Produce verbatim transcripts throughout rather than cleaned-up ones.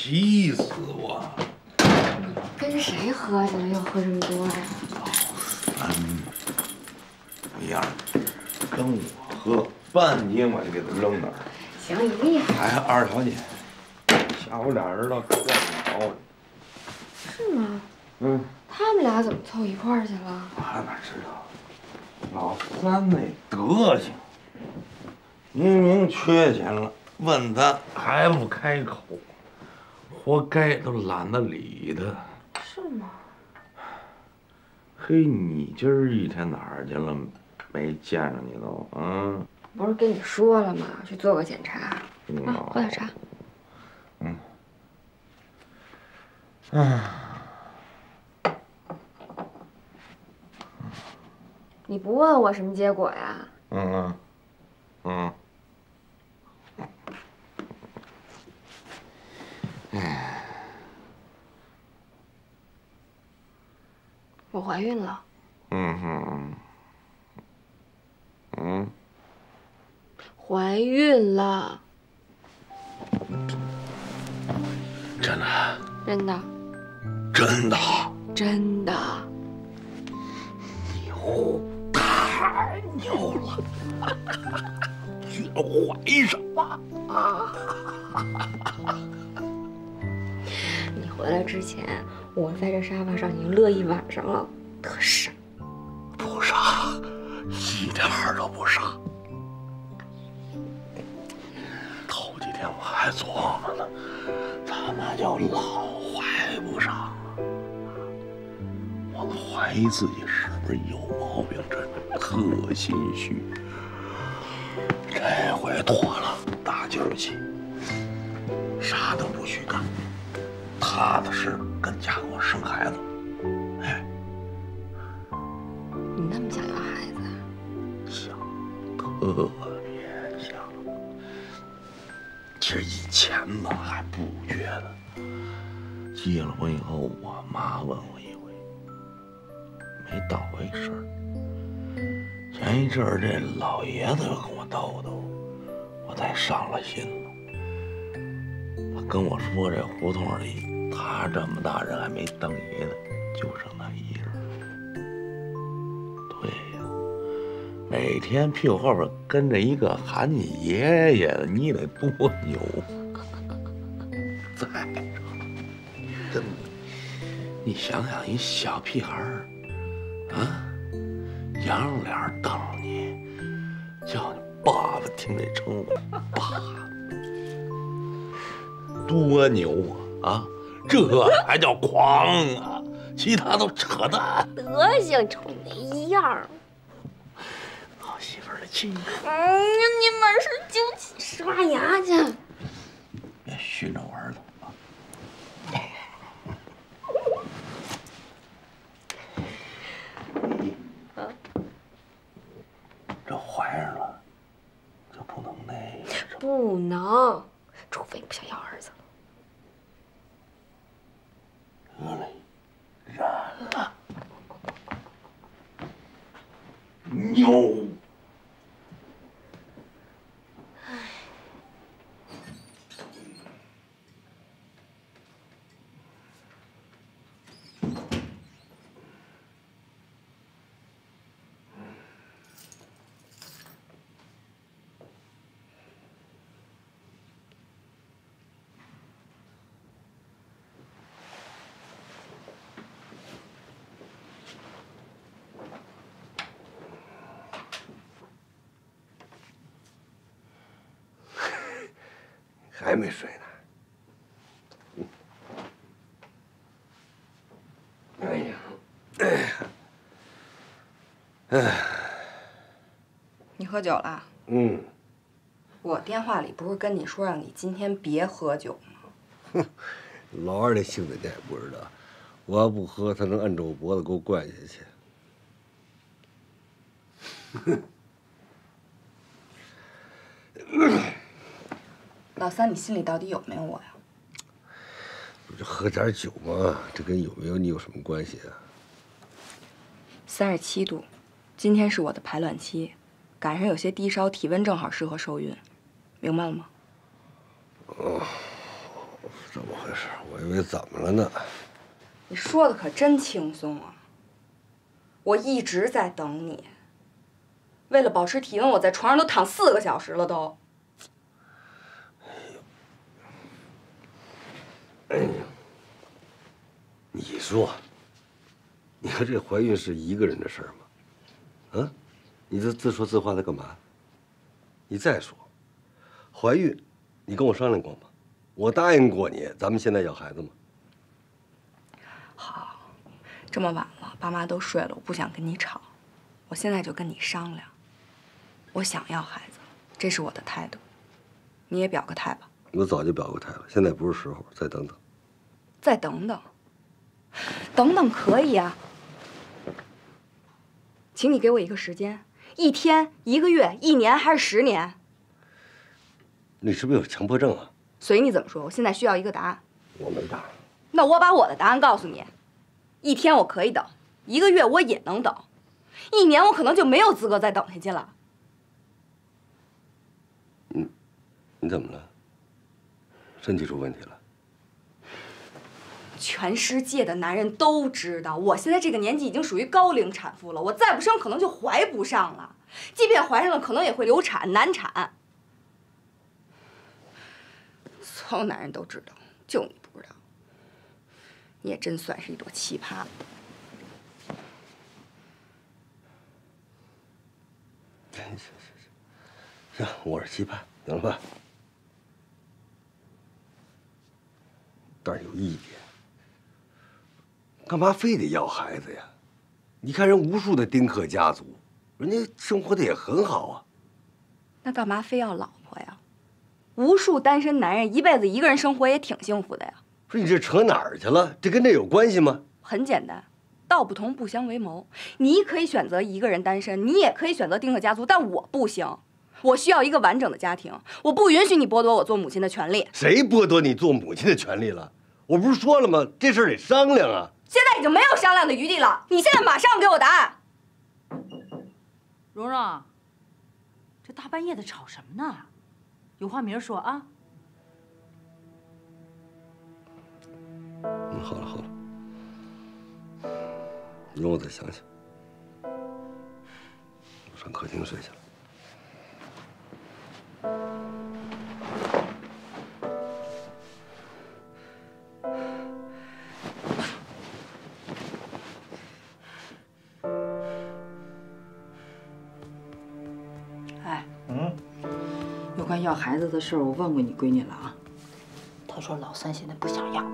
急死我！跟谁喝去了？又喝这么多呀？老三不一样，跟我喝半斤我就给他扔那儿。行，你厉害。哎，二小姐，下午俩人倒可不好。是吗？嗯。他们俩怎么凑一块儿去了？我哪知道？老三那德行，明明缺钱了，问他还不开口。 活该都懒得理他，是吗？嘿，你今儿一天哪儿去了？没见着你都啊？不是跟你说了吗？去做个检查。啊，喝点茶。嗯。啊。你不问我什么结果呀？嗯嗯，嗯。 哎，我怀孕了。嗯哼，嗯，怀孕了。真的？真的？真的？真的？牛，太牛了！怀什么啊？ 回来之前，我在这沙发上已经乐一晚上了，特傻。不傻，一点儿都不傻。头几天我还琢磨呢，他妈叫老怀不上啊！我怀疑自己是不是有毛病，这特心虚。这回妥了，打今儿起，啥都不许干。 踏踏实实跟家给我生孩子，哎，你那么想要孩子啊？想，特别想。其实以前吧还不觉得，结了婚以后，我妈问我一回，没当回事儿。前一阵儿这老爷子又跟我叨叨，我才上了心了。 跟我说，这胡同里他这么大人还没当爷的，就剩他一人。对呀、啊，每天屁股后边跟着一个喊你爷爷的，你得多牛！再说，真的，你想想，一小屁孩儿啊，扬着脸瞪着你，叫你爸爸，听这称呼，爸。 多牛啊！啊，这还叫狂啊！其他都扯淡。德行瞅那样，好媳妇儿的气。嗯，你满是酒气，刷牙去。别训着我儿子啊！能，除非你不想要儿子。得嘞，染了，牛。 还没睡呢。哎呀，哎呀，哎。你喝酒了？嗯。我电话里不是跟你说让你今天别喝酒吗？哼，老二那性子你也不知道，我要不喝，他能摁着我脖子给我灌下去。 老三，你心里到底有没有我呀？不就喝点酒嘛，这跟有没有你有什么关系啊？三十七度，今天是我的排卵期，赶上有些低烧，体温正好适合受孕，明白了吗？哦，怎么回事？我以为怎么了呢？你说的可真轻松啊！我一直在等你，为了保持体温，我在床上都躺四个小时了都。 哎呀，你说，你说这怀孕是一个人的事儿吗？啊，你这自说自话的干嘛？你再说，怀孕，你跟我商量过吗？我答应过你，咱们现在要孩子吗？好，这么晚了，爸妈都睡了，我不想跟你吵，我现在就跟你商量，我想要孩子，这是我的态度，你也表个态吧。 我早就表过态了，现在不是时候，再等等。再等等，等等可以啊，请你给我一个时间，一天、一个月、一年还是十年？你是不是有强迫症啊？随你怎么说，我现在需要一个答案。我没答案。那我把我的答案告诉你：一天我可以等，一个月我也能等，一年我可能就没有资格再等下去了。你，你怎么了？ 身体出问题了。全世界的男人都知道，我现在这个年纪已经属于高龄产妇了。我再不生，可能就怀不上了。即便怀上了，可能也会流产、难产。所有男人都知道，就你不知道。你也真算是一朵奇葩。行行行行，行，我是奇葩，行了吧？ 但是有一点，干嘛非得要孩子呀？你看人无数的丁克家族，人家生活的也很好啊。那干嘛非要老婆呀？无数单身男人一辈子一个人生活也挺幸福的呀。不是你这扯哪儿去了？这跟这有关系吗？很简单，道不同不相为谋。你可以选择一个人单身，你也可以选择丁克家族，但我不行。 我需要一个完整的家庭，我不允许你剥夺我做母亲的权利。谁剥夺你做母亲的权利了？我不是说了吗？这事儿得商量啊！现在已经没有商量的余地了，你现在马上给我答案。蓉蓉，这大半夜的吵什么呢？有话明说啊。嗯，好了好了，你让我再想想。我上客厅睡去了。 哎，嗯，有关要孩子的事儿，我问过你闺女了啊。她说老三现在不想要。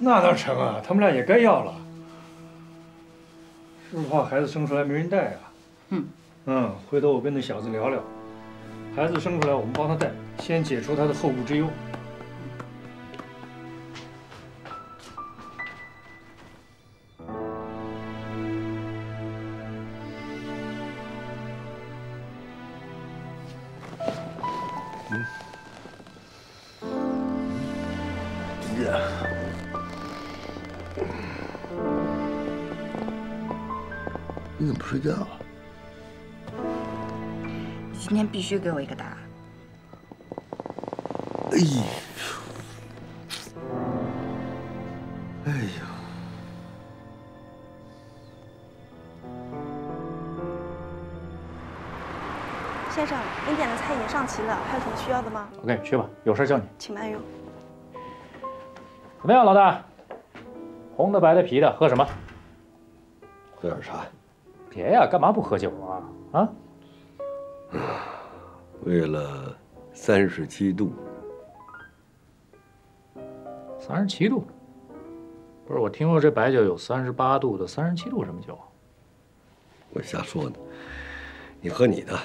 那哪成啊？他们俩也该要了。是不是怕孩子生出来没人带啊？嗯嗯，回头我跟那小子聊聊。 孩子生出来，我们帮他带，先解除他的后顾之忧。嗯，呀！你怎么不睡觉啊？你今天必须给我一个答案。哎呦，哎呦！ 先生，您点的菜已经上齐了，还有什么需要的吗 ？OK， 去吧，有事叫你。请慢用。怎么样，老大？红的、白的、啤的，喝什么？喝点茶。别呀，干嘛不喝酒啊？啊？为了三十七度。三十七度？不是，我听说这白酒有三十八度的，三十七度什么酒啊？我瞎说呢。你喝你的。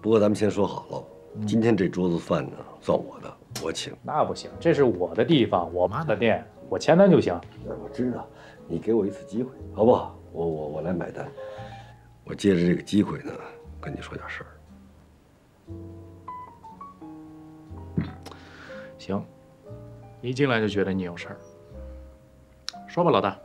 不过咱们先说好了，今天这桌子饭呢，算我的，我请。那不行，这是我的地方，我妈的店，我签单就行。我知道，你给我一次机会，好不好？我我我来买单。我借着这个机会呢，跟你说点事儿。行，一进来就觉得你有事儿，说吧，老大。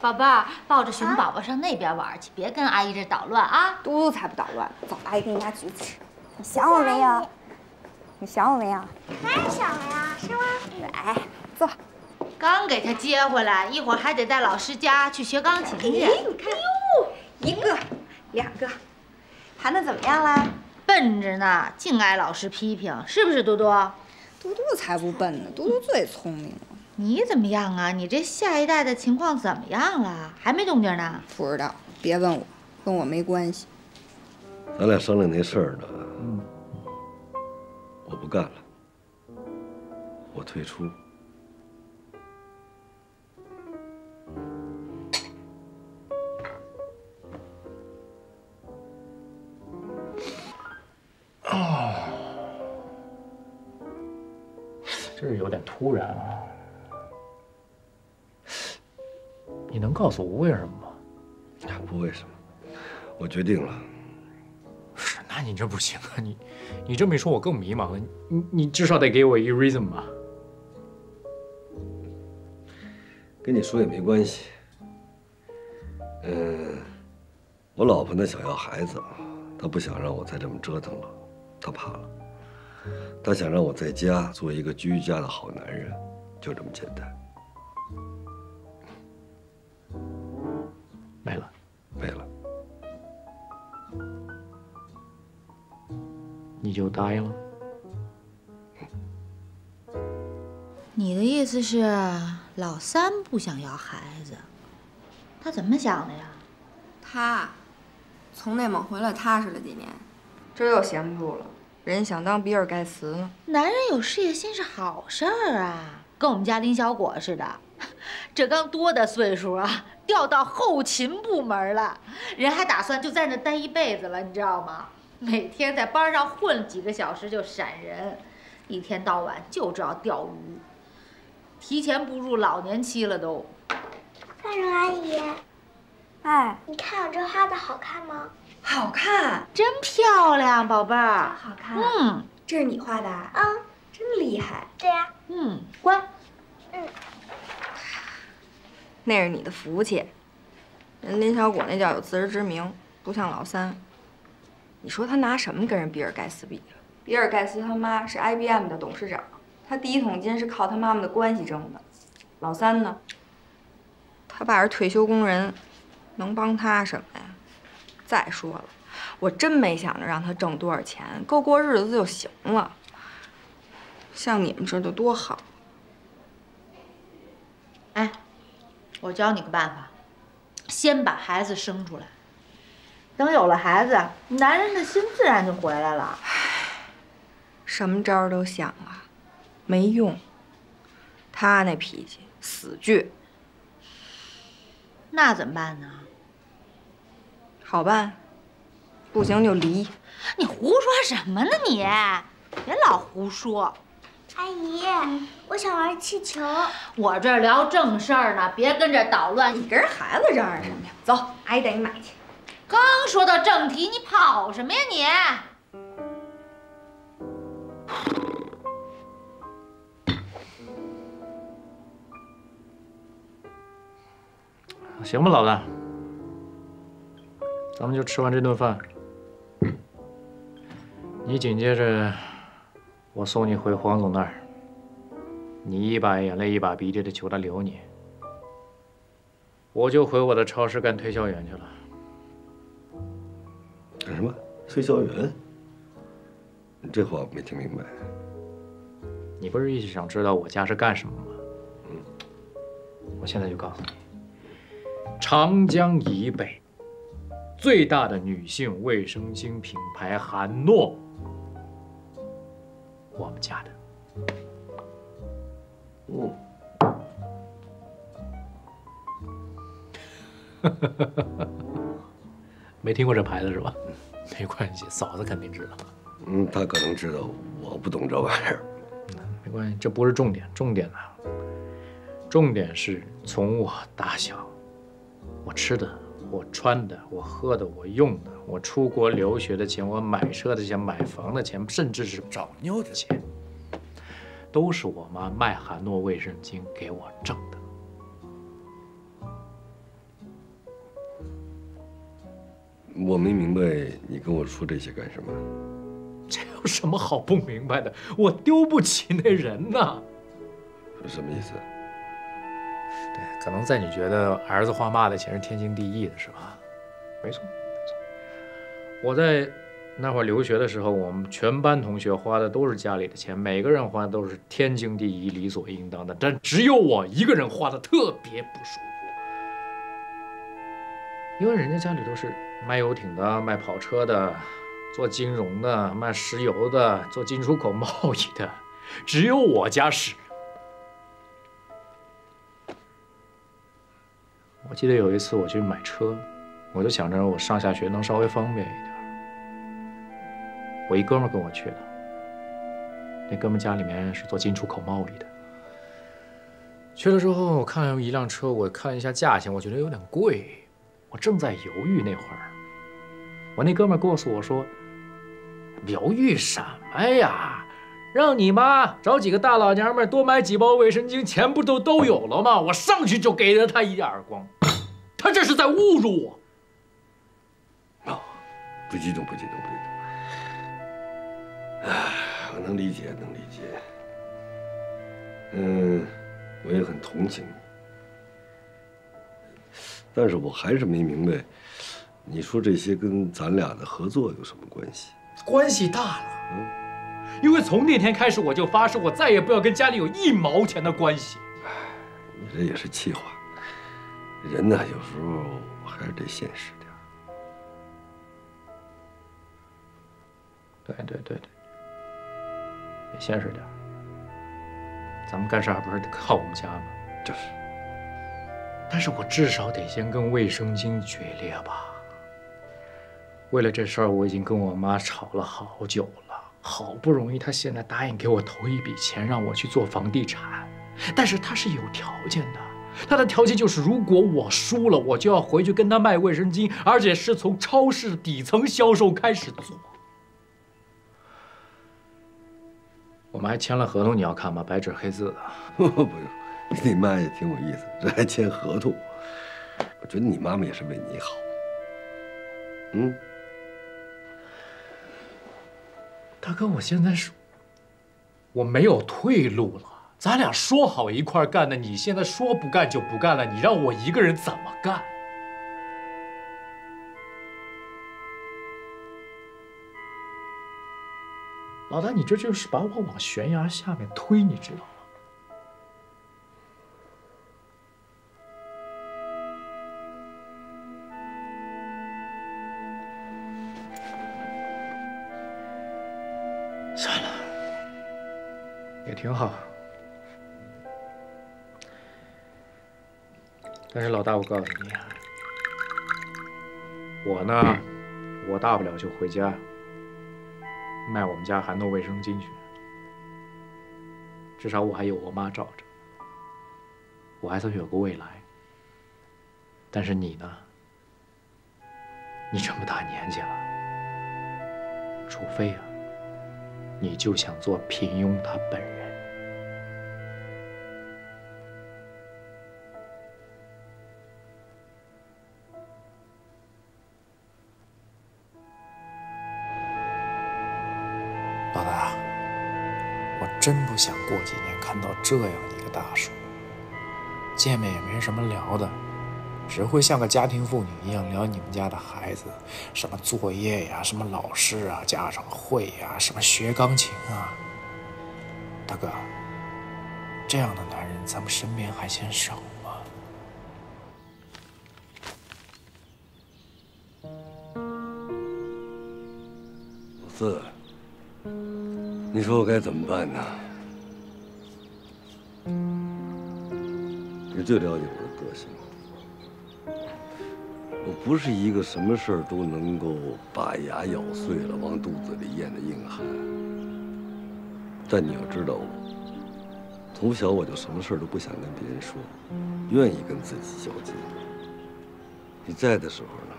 宝贝儿，抱着熊宝宝上那边玩去，别跟阿姨这捣乱啊！嘟嘟才不捣乱，走，阿姨给你拿橘子吃。你想我没有？你想我没有？当然想了呀，是吗？来，坐。刚给他接回来，一会儿还得带老师家去学钢琴去。你看，哟，一个，两个，弹得怎么样啦？笨着呢，净挨老师批评，是不是？嘟嘟，嘟嘟才不笨呢，嘟嘟最聪明了。 你怎么样啊？你这下一代的情况怎么样了？还没动静呢？不知道，别问我，跟我没关系。咱俩商量那事儿呢，嗯、我不干了，我退出。啊，这是有点突然啊。 你能告诉我为什么吗？不为什么，我决定了。是，那你这不行啊！你，你这么一说，我更迷茫了。你，你至少得给我一个 reason 吧。跟你说也没关系。嗯，我老婆呢想要孩子，她不想让我再这么折腾了，她怕了。她想让我在家做一个居家的好男人，就这么简单。 没了，没了，你就答应了？你的意思是老三不想要孩子，他怎么想的呀？他从内蒙回来踏实了几年，这又闲不住了，人想当比尔盖茨呢。男人有事业心是好事儿啊，跟我们家林小果似的，这刚多大岁数啊！ 调到后勤部门了，人还打算就在那待一辈子了，你知道吗？每天在班上混几个小时就闪人，一天到晚就知道钓鱼，提前步入老年期了都。范荣阿姨，哎，你看我这画的好看吗？好看，真漂亮，宝贝儿。好看。嗯，这是你画的啊？嗯，真厉害。对呀。嗯，乖。嗯。 那是你的福气，人林小果那叫有自知之明，不像老三。你说他拿什么跟人比尔盖茨比呀？比尔盖茨他妈是 I B M 的董事长，他第一桶金是靠他妈妈的关系挣的。老三呢，他爸是退休工人，能帮他什么呀？再说了，我真没想着让他挣多少钱，够过日子就行了。像你们这就多好。哎。 我教你个办法，先把孩子生出来，等有了孩子，男人的心自然就回来了。什么招都想了，没用。他那脾气死倔。那怎么办呢？好办，不行就离。你胡说什么呢你？别老胡说。 阿姨，我想玩气球。我这聊正事儿呢，别跟这捣乱。你跟人孩子嚷嚷什么呀？走，阿姨带你买去。刚说到正题，你跑什么呀你？ 行吧，老大，咱们就吃完这顿饭。你紧接着，我送你回黄总那儿，你一把眼泪一把鼻涕的求他留你，我就回我的超市干推销员去了。干什么？推销员？你这话我没听明白。你不是一直想知道我家是干什么吗？嗯，我现在就告诉你。 长江以北最大的女性卫生巾品牌韩诺，我们家的。嗯。没听过这牌子是吧？没关系，嫂子肯定知道。嗯，她可能知道，我不懂这玩意儿。没关系，这不是重点，重点呢、啊，重点是从我打小。 我吃的，我穿的，我喝的，我用的，我出国留学的钱，我买车的钱，买房的钱，甚至是找妞的钱，都是我妈卖韩诺卫生巾给我挣的。我没明白你跟我说这些干什么？这有什么好不明白的？我丢不起那人呐。什么意思？ 对，可能在你觉得儿子花妈的钱是天经地义的，是吧？没错，没错。我在那会儿留学的时候，我们全班同学花的都是家里的钱，每个人花的都是天经地义、理所应当的。但只有我一个人花的特别不舒服，因为人家家里都是卖游艇的、卖跑车的、做金融的、卖石油的、做进出口贸易的，只有我家是。 我记得有一次我去买车，我就想着我上下学能稍微方便一点。我一哥们跟我去的，那哥们家里面是做进出口贸易的。去了之后，我看一辆车，我看一下价钱，我觉得有点贵，我正在犹豫那会儿，我那哥们告诉我说：“犹豫什么呀？让你妈找几个大老娘们多买几包卫生巾，钱不都都有了吗？”我上去就给了他一耳光。 他这是在侮辱我！啊，不激动，不激动，不激动。哎，我能理解，能理解。嗯，我也很同情你，但是我还是没明白，你说这些跟咱俩的合作有什么关系？关系大了。嗯，因为从那天开始，我就发誓，我再也不要跟家里有一毛钱的关系。哎，你这也是气话。 人呢，有时候还是得现实点。对对对对，得现实点。咱们干啥不是得靠我们家吗？就是。但是我至少得先跟卫生巾决裂吧。为了这事儿，我已经跟我妈吵了好久了。好不容易，她现在答应给我投一笔钱，让我去做房地产，但是她是有条件的。 他的条件就是，如果我输了，我就要回去跟他卖卫生巾，而且是从超市底层销售开始做。我们还签了合同，你要看吗？白纸黑字的。不用，你妈也挺有意思，这还签合同。我觉得你妈妈也是为你好。嗯。大哥，我现在是，我没有退路了。 咱俩说好一块干的，你现在说不干就不干了，你让我一个人怎么干？老大，你这就是把我往悬崖下面推，你知道吗？算了，也挺好。 但是老大，我告诉你啊，我呢，我大不了就回家卖我们家韩诺卫生巾去，至少我还有我妈罩着，我还算有个未来。但是你呢？你这么大年纪了，除非啊，你就想做平庸他本人。 老大，我真不想过几年看到这样一个大叔，见面也没什么聊的，只会像个家庭妇女一样聊你们家的孩子，什么作业呀，什么老师啊，家长会呀，什么学钢琴啊。大哥，这样的男人咱们身边还嫌少吗？老四。 你说我该怎么办呢？你最了解我的个性，我不是一个什么事儿都能够把牙咬碎了往肚子里咽的硬汉。但你要知道我，从小我就什么事儿都不想跟别人说，愿意跟自己交际。你在的时候呢，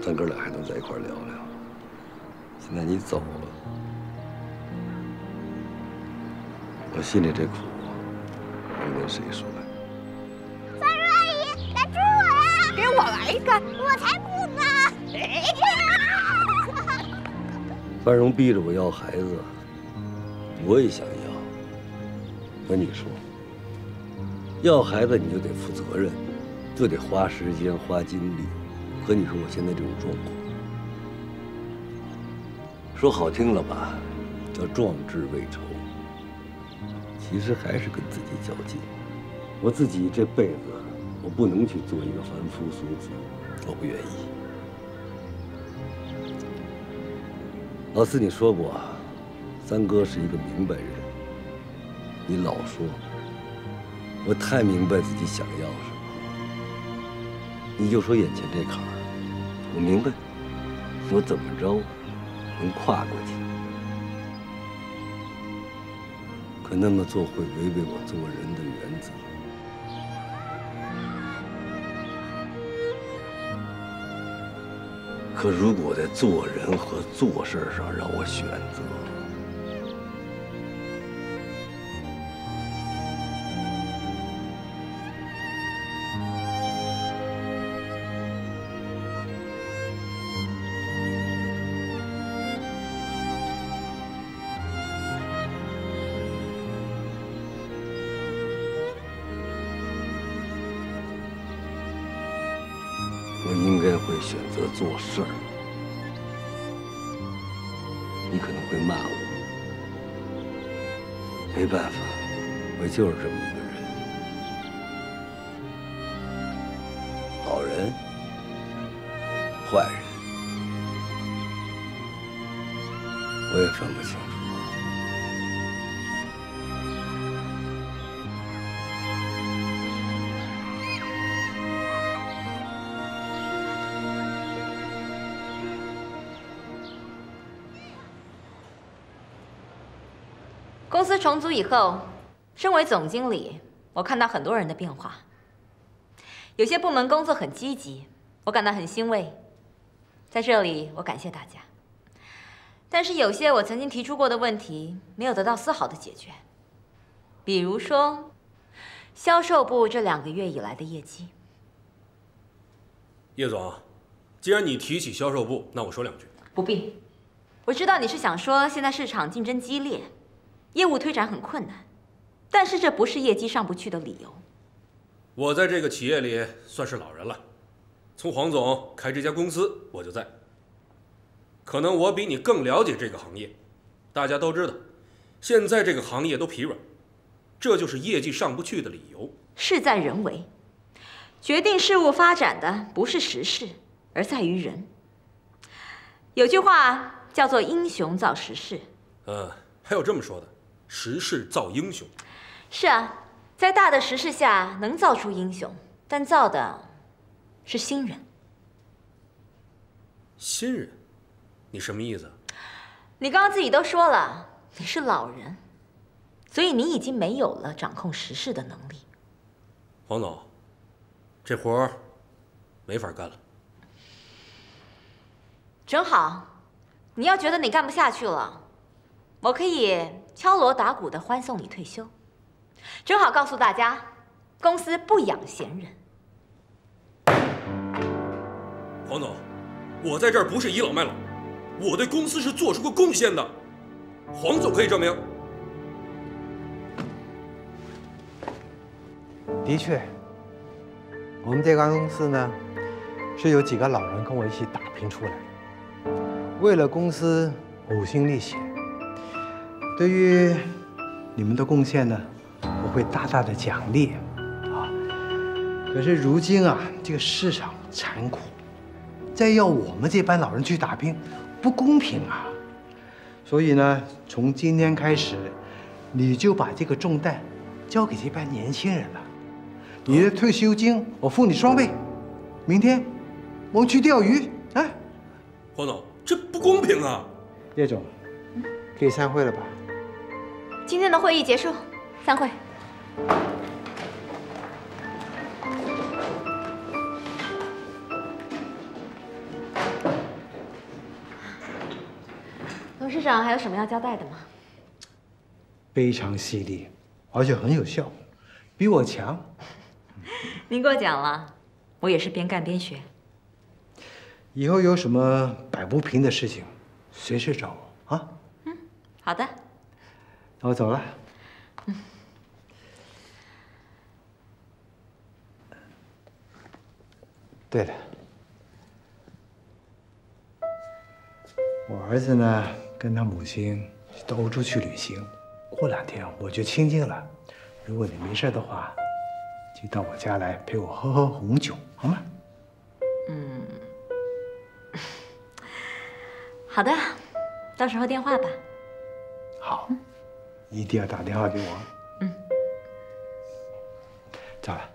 咱哥俩还能在一块聊聊。现在你走了。 我心里这苦，能跟谁说呀？三叔阿姨，来追我呀！给我来一个，我才不呢！范荣逼着我要孩子，我也想要。跟你说，要孩子你就得负责任，就得花时间、花精力。可你说我现在这种状况，说好听了吧，叫壮志未酬。 其实还是跟自己较劲。我自己这辈子，我不能去做一个凡夫俗子，我不愿意。老四，你说过，三哥是一个明白人。你老说，我太明白自己想要什么。你就说眼前这坎儿，我明白，我怎么着能跨过去。 可那么做会违背我做人的原则。可如果在做人和做事上让我选择，选择做事儿，你可能会骂我，没办法，我就是这么一个人，好人、坏人，我也分不清楚。 公司重组以后，身为总经理，我看到很多人的变化。有些部门工作很积极，我感到很欣慰，在这里我感谢大家。但是有些我曾经提出过的问题没有得到丝毫的解决，比如说，销售部这两个月以来的业绩。叶总，既然你提起销售部，那我说两句。不必，我知道你是想说现在市场竞争激烈。 业务推展很困难，但是这不是业绩上不去的理由。我在这个企业里算是老人了，从黄总开这家公司我就在。可能我比你更了解这个行业，大家都知道，现在这个行业都疲软，这就是业绩上不去的理由。事在人为，决定事物发展的不是时势，而在于人。有句话叫做“英雄造时势”。嗯，还有这么说的。 时势造英雄，是啊，在大的时势下能造出英雄，但造的是新人。新人，你什么意思？你刚刚自己都说了，你是老人，所以你已经没有了掌控时势的能力。黄总，这活儿没法干了。正好，你要觉得你干不下去了，我可以敲锣打鼓的欢送你退休。正好告诉大家，公司不养闲人。黄总，我在这儿不是倚老卖老，我对公司是做出过贡献的，黄总可以证明。的确，我们这家公司呢，是由几个老人跟我一起打拼出来的，为了公司呕心沥血。对于你们的贡献呢，我会大大的奖励啊。可是如今啊，这个市场残酷，再要我们这班老人去打拼，不公平啊。所以呢，从今天开始，你就把这个重担交给这班年轻人了。你的退休金我付你双倍。 明天，我们去钓鱼。哎，黄总，这不公平啊！叶总，可以散会了吧？今天的会议结束，散会。董事长还有什么要交代的吗？非常犀利，而且很有效，比我强。您过奖了。 我也是边干边学。以后有什么摆不平的事情，随时找我啊。嗯，好的。那我走了。嗯。对了，我儿子呢，跟他母亲到欧洲去旅行，过两天我就清静了。如果你没事的话。 就到我家来陪我喝喝红酒，好吗？嗯，好的，到时候电话吧。好，一定要打电话给我。嗯，走了。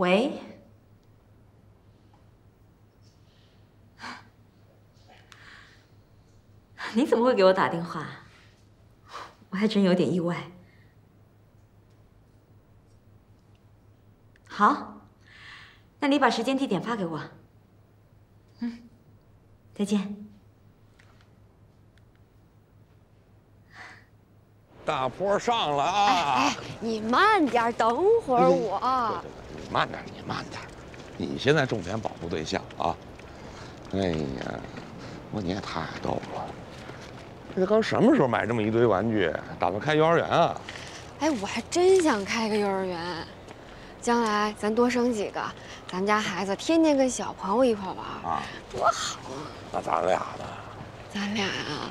喂，你怎么会给我打电话？我还真有点意外。好，那你把时间地点发给我。嗯，再见。大坡上了啊！哎，你慢点，等会儿我。 慢点，你慢点，你现在重点保护对象啊！哎呀，我你也太逗了！这刚什么时候买这么一堆玩具？打算开幼儿园啊？哎，我还真想开个幼儿园，将来咱多生几个，咱们家孩子天天跟小朋友一块玩啊，多好啊！那咱俩呢？咱俩啊，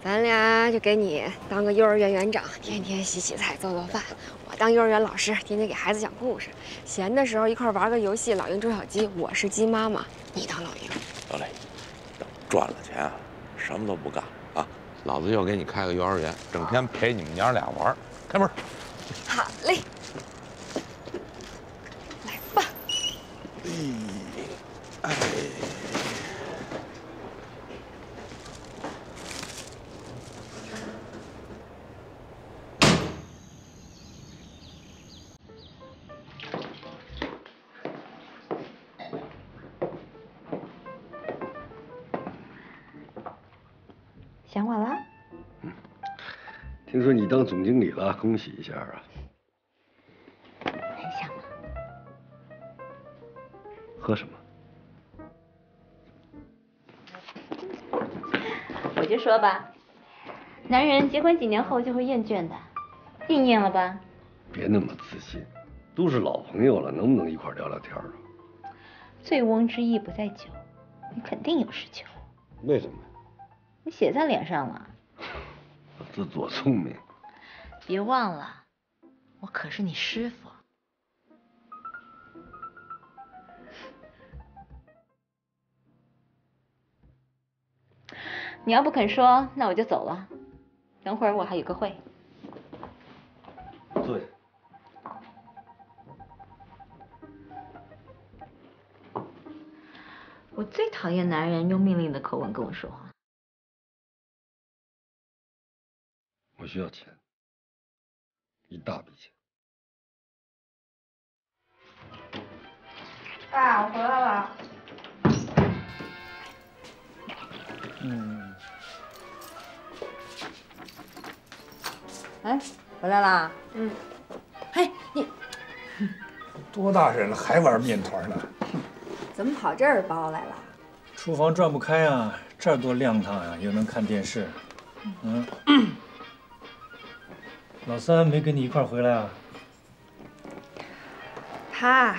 咱俩就给你当个幼儿园园长，天天洗洗菜、做做饭。 当幼儿园老师，天天给孩子讲故事，闲的时候一块玩个游戏，老鹰捉小鸡。我是鸡妈妈，你当老鹰。得嘞，等赚了钱啊，什么都不干啊，老子又给你开个幼儿园，整天陪你们娘俩玩。开门。好嘞，来吧。哎，想我了？嗯，听说你当总经理了，恭喜一下啊！很想吗？喝什么？我就说吧，男人结婚几年后就会厌倦的，应验了吧？别那么自信，都是老朋友了，能不能一块聊聊天啊？醉翁之意不在酒，你肯定有事求。为什么？ 你写在脸上了，我自作聪明。别忘了，我可是你师傅。你要不肯说，那我就走了。等会儿我还有个会。坐下。我最讨厌男人用命令的口吻跟我说话。我需要钱，一大笔钱。爸，我回来了。嗯。哎，回来啦。嗯。嘿，你多大人了还玩面团呢？怎么跑这儿包来了？厨房转不开啊，这儿多亮堂啊，又能看电视。嗯。嗯老三没跟你一块回来啊？他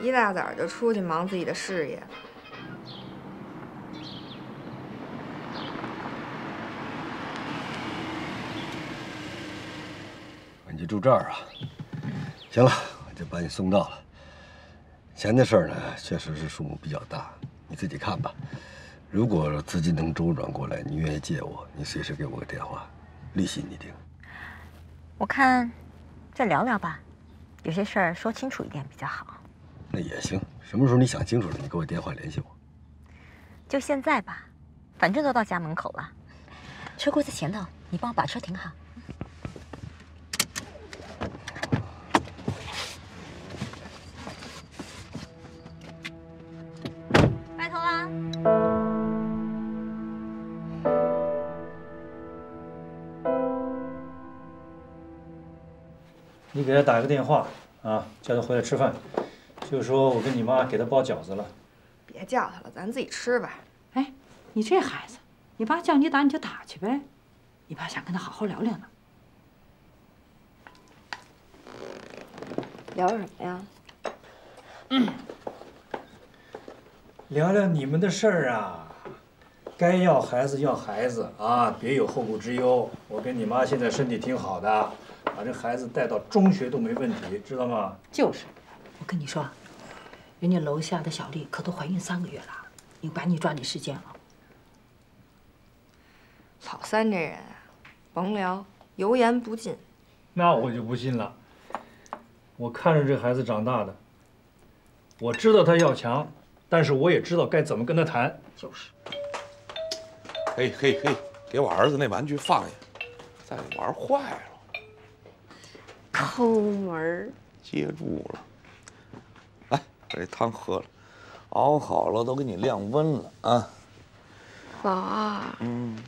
一大早就出去忙自己的事业了。你就住这儿啊？行了，我就把你送到了。钱的事儿呢，确实是数目比较大，你自己看吧。如果资金能周转过来，你愿意借我，你随时给我个电话，利息你定。 我看，再聊聊吧，有些事儿说清楚一点比较好。那也行，什么时候你想清楚了，你给我电话联系我。就现在吧，反正都到家门口了。车库在前头，你帮我把车停好。拜托啦。 你给他打个电话啊，叫他回来吃饭，就说我跟你妈给他包饺子了。别叫他了，咱自己吃吧。哎，你这孩子，你爸叫你打你就打去呗，你爸想跟他好好聊聊呢。聊什么呀？嗯，聊聊你们的事儿啊，该要孩子要孩子啊，别有后顾之忧。我跟你妈现在身体挺好的。 把这孩子带到中学都没问题，知道吗？就是，我跟你说，人家楼下的小丽可都怀孕三个月了，你赶紧抓紧时间啊！老三这人啊，甭聊，油盐不进。那我就不信了，我看着这孩子长大的，我知道他要强，但是我也知道该怎么跟他谈。就是。嘿嘿嘿，给我儿子那玩具放下，再玩坏了。 抠门接住了，来，把这汤喝了，熬好了，都给你晾温了啊。老二，嗯，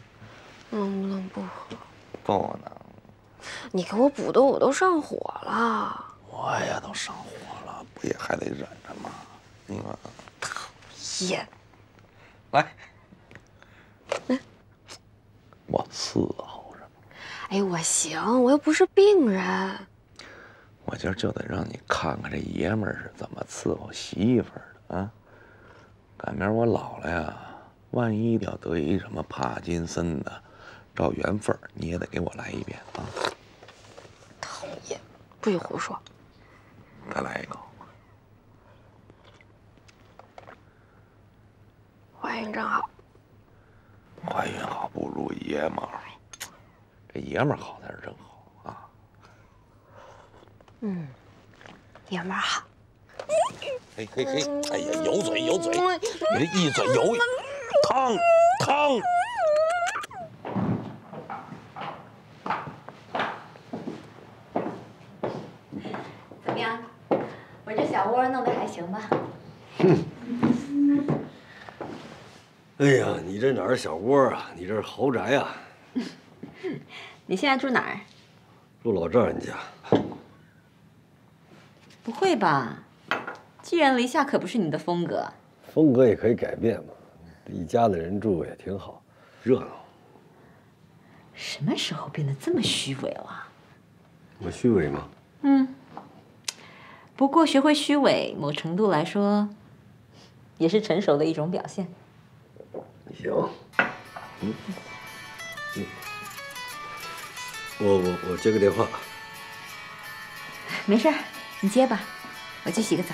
能不能不喝？不能。你给我补的我都上火了。我也都上火了，不也还得忍着吗？你看，讨厌。来，来，我伺候着。哎，我行，我又不是病人。 我今儿就得让你看看这爷们儿是怎么伺候媳妇儿的啊！赶明儿我老了呀，万一要得一什么帕金森的，照缘分你也得给我来一遍啊！讨厌，不许胡说！再来一个。怀孕真好。怀孕好不如爷们儿好，这爷们儿好才是真好。 嗯，爷们儿好。嘿嘿嘿，哎呀，油嘴油嘴，你这一嘴油，烫烫。怎么样？我这小窝弄得还行吧？哼。哎呀，你这哪儿小窝啊？你这是豪宅啊！你现在住哪儿？住老丈人家。 不会吧？寄人篱下可不是你的风格。风格也可以改变嘛，一家子人住也挺好，热闹。什么时候变得这么虚伪了？我虚伪吗？嗯。不过学会虚伪，某程度来说，也是成熟的一种表现。行。嗯。嗯。我我我接个电话。没事。 你接吧，我去洗个澡。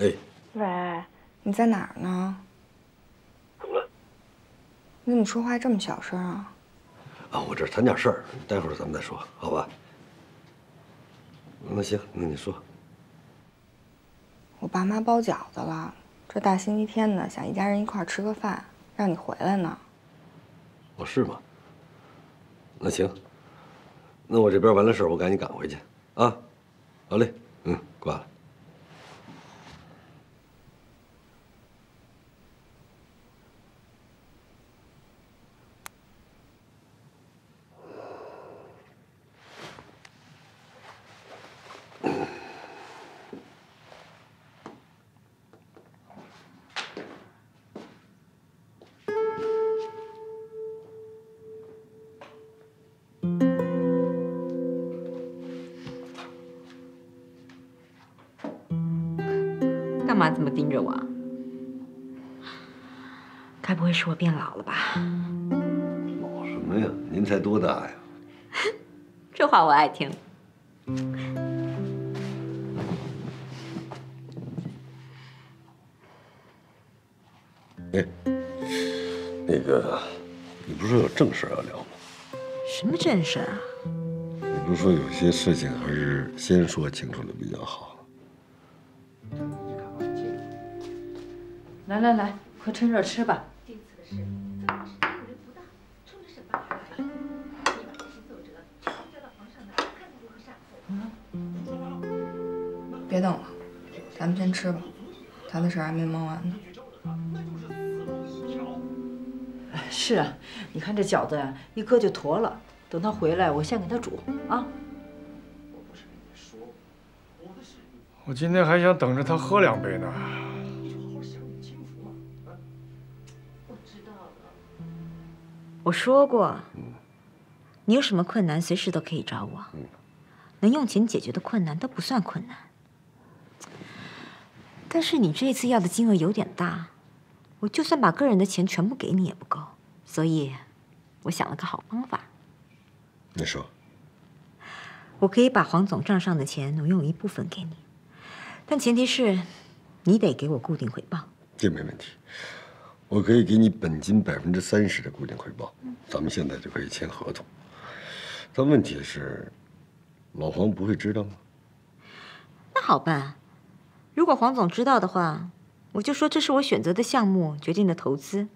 哎，喂，你在哪儿呢？怎么了？你怎么说话这么小声啊？啊，我这谈点事儿，待会儿咱们再说，好吧？那行，那你说。我爸妈包饺子了，这大星期天的，想一家人一块儿吃个饭，让你回来呢。哦，是吗？那行，那我这边完了事儿，我赶紧赶回去啊。好嘞，嗯，挂了。 干嘛这么盯着我啊？该不会是我变老了吧？老什么呀？您才多大呀？这话我爱听。哎，那个，你不是有正事要聊吗？什么正事啊？你不是说有些事情还是先说清楚了比较好？ 来来来，快趁热吃吧。这次的事，咱们人不大，冲着沈爸爸来。你把这些奏折全部交到皇上那儿，看看如何善后。别等了，咱们先吃吧，他的事还没忙完呢。是啊，你看这饺子呀，一搁就坨了。等他回来，我先给他煮啊。我今天还想等着他喝两杯呢。 我说过，你有什么困难随时都可以找我，能用钱解决的困难都不算困难。但是你这次要的金额有点大，我就算把个人的钱全部给你也不够，所以，我想了个好方法。你说，我可以把黄总账上的钱挪用一部分给你，但前提是，你得给我固定回报。这没问题。 我可以给你本金百分之三十的固定回报，咱们现在就可以签合同。但问题是，老黄不会知道吗？那好办，如果黄总知道的话，我就说这是我选择的项目决定的投资。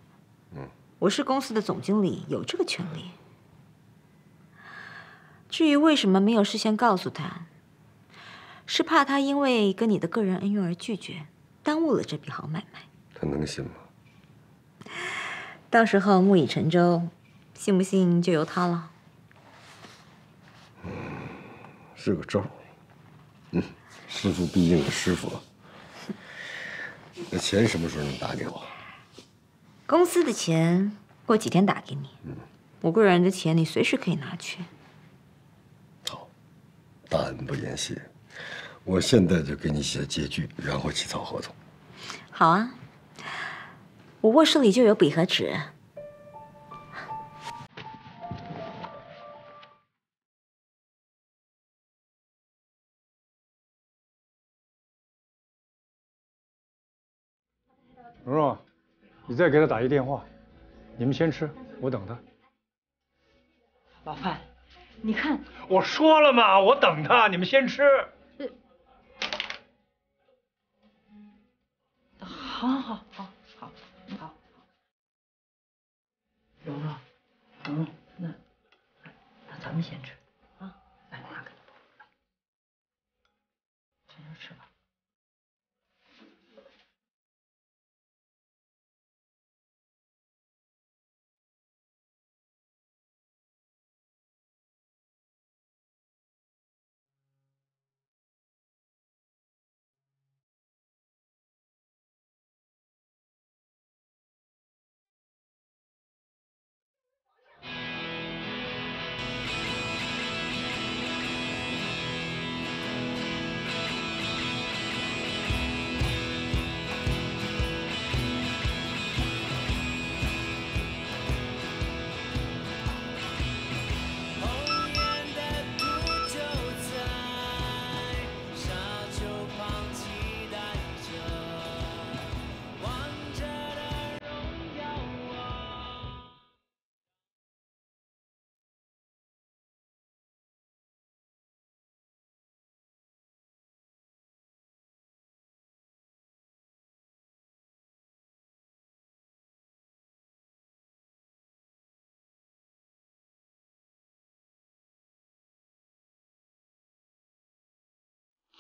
嗯，我是公司的总经理，有这个权利。至于为什么没有事先告诉他，是怕他因为跟你的个人恩怨而拒绝，耽误了这笔好买卖。他能信吗？ 到时候木已成舟，信不信就由他了。嗯，是个招儿。嗯，师傅毕竟是师傅。那钱什么时候能打给我？公司的钱过几天打给你。嗯，我个人的钱你随时可以拿去。好，大恩不言谢，我现在就给你写借据，然后起草合同。好啊。 我卧室里就有笔和纸。蓉蓉，你再给他打一电话，你们先吃，我等他。老范，你看，我说了嘛，我等他，你们先吃。呃、好好好好。 蓉蓉，蓉蓉，那那咱们先吃啊！来，拿给你，先吃吧。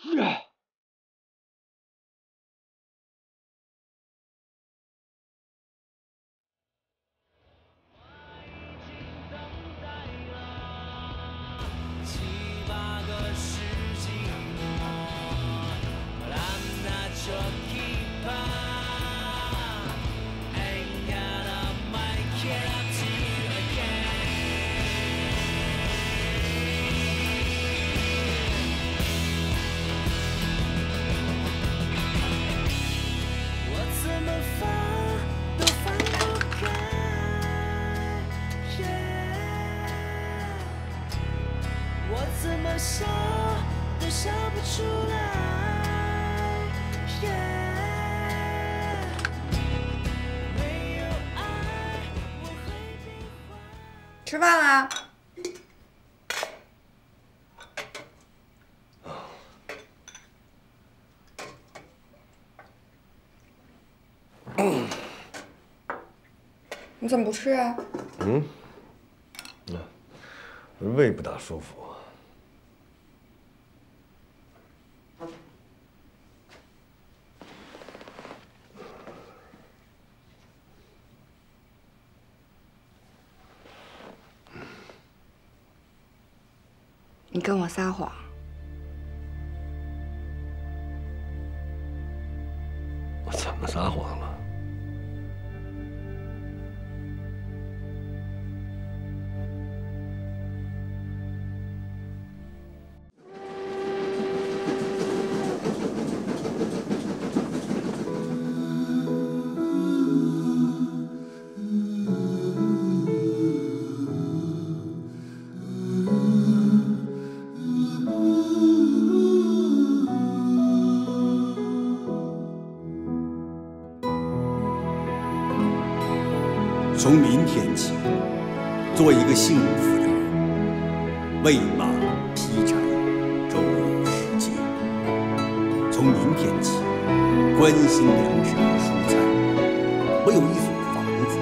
想都想不出来， yeah, 没有爱我会变坏。吃饭啦！嗯、你怎么不吃啊？嗯，那胃不大舒服。 你跟我撒谎，我怎么撒谎了？从明天起，做一个幸福的人。喂马劈柴，周游世界。从明天起，关心粮食和蔬菜。我有一所房子，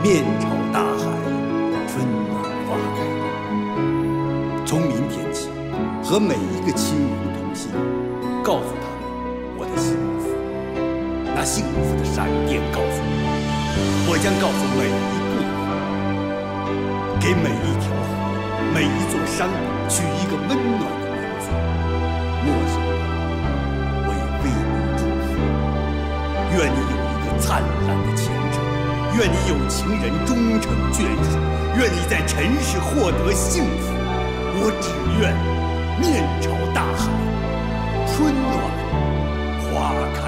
面朝大海，春暖花开。从明天起，和每一个亲人同心，告诉他们我的幸福。那幸福的闪电告诉我。 我将告诉每一步，给每一条河、每一座山取一个温暖的名字。陌生人，我也为你祝福。愿你有一个灿烂的前程，愿你有情人终成眷属，愿你在尘世获得幸福。我只愿面朝大海，春暖花开。